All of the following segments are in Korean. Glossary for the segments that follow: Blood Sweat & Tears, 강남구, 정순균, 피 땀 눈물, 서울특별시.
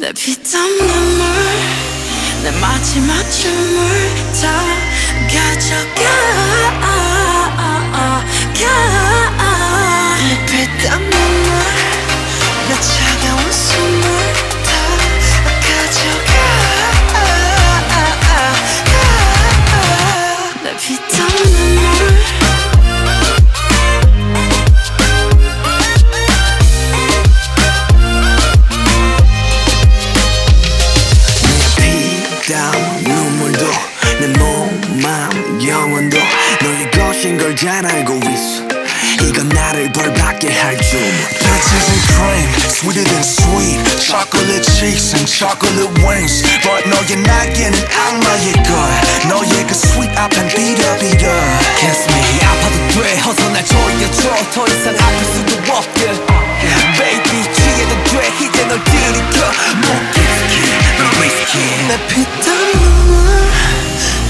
내 피 땀 눈물 내 마지막 춤을 다 가져가 내 피 땀 눈물 내 차가운 숨을 다 가져가 내 피 땀 눈물 눈물도 내 몸, 마음, 영혼도 너의 것인 걸 잘 알고 있어 이건 나를 벌받게 할 줄 This isn't cream, sweeter than sweet Chocolate cheeks and chocolate wings But 너의 날개는 악마의 걸 너의 그 sweet 앞엔 비려비려 Kiss me, 아파도 돼 어서 날 조여줘 더 이상 아플 수도 없게 Baby, 취해도 돼 이제 널 들이켜 못 내 피 땀 눈물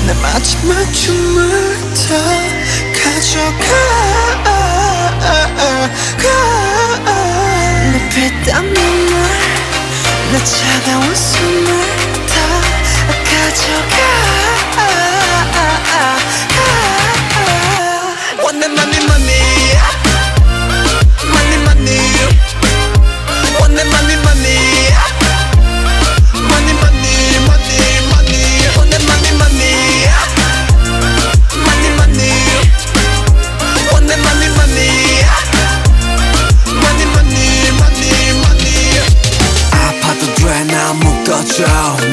내 마지막 춤을 다 가져가 내 피 땀 눈물 내 차가운 숨을 다 가져가 원해 money money money money 원해 money money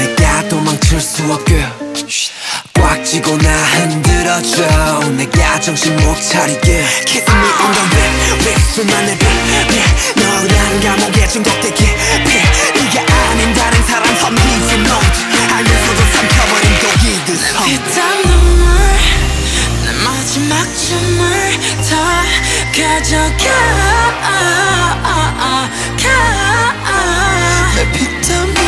내가 도망칠 수 없게 꽉 쥐고 나 흔들어줘 내가 정신 못 차리게 Kiss me on the lip, lip 수많은 빛 너란 감옥에 중독돼 깊이 이게 아닌 다른 사람 선비지 너지 알면서도 삼켜버린 독이듯 피 땀 눈물 내 마지막 춤을 다 가져가 내 피 땀 눈물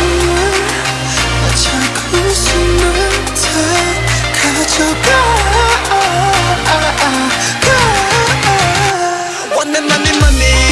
Money, money, money